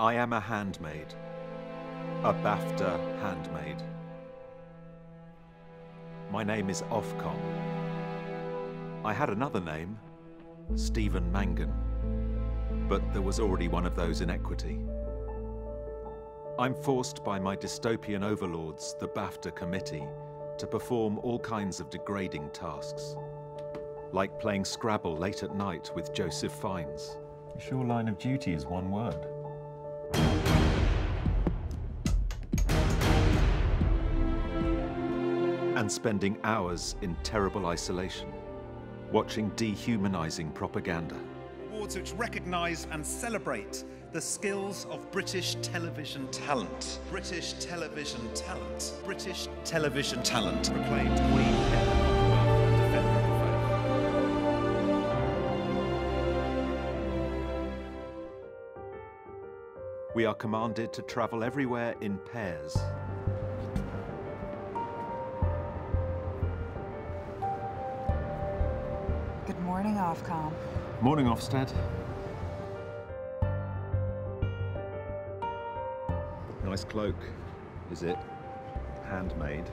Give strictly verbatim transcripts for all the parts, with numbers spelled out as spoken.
I am a handmaid, a BAFTA handmaid. My name is Ofcom. I had another name, Stephen Mangan, but there was already one of those in equity. I'm forced by my dystopian overlords, the BAFTA committee, to perform all kinds of degrading tasks, like playing Scrabble late at night with Joseph Fiennes. Your line of duty is one word. And spending hours in terrible isolation, watching dehumanizing propaganda. Awards which recognize and celebrate the skills of British television talent. British television talent. British television talent. Proclaimed Queen Elizabeth. We are commanded to travel everywhere in pairs. Good morning, Ofcom. Morning, Ofsted. Nice cloak. Is it handmade?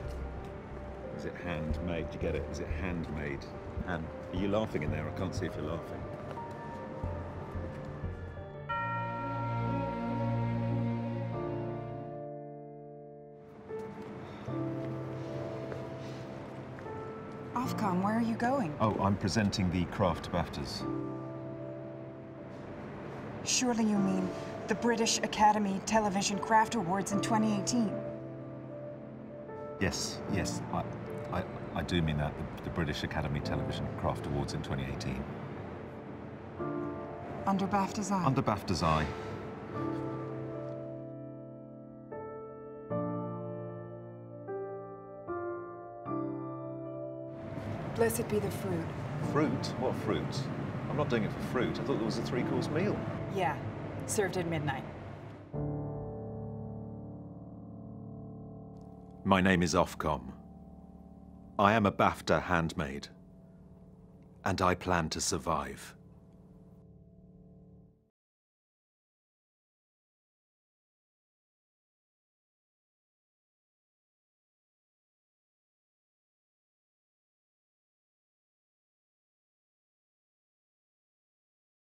Is it handmade? Do you get it? Is it handmade? Hand. Are you laughing in there? I can't see if you're laughing. Ofcom, where are you going? Oh, I'm presenting the Craft BAFTAs. Surely you mean the British Academy Television Craft Awards in twenty eighteen? Yes, yes, I, I, I do mean that, the, the British Academy Television Craft Awards in twenty eighteen. Under BAFTA's eye? Under BAFTA's eye. Blessed be the fruit. Fruit? What fruit? I'm not doing it for fruit. I thought there was a three-course meal. Yeah, served at midnight. My name is Ofcom. I am a BAFTA handmaid, and I plan to survive.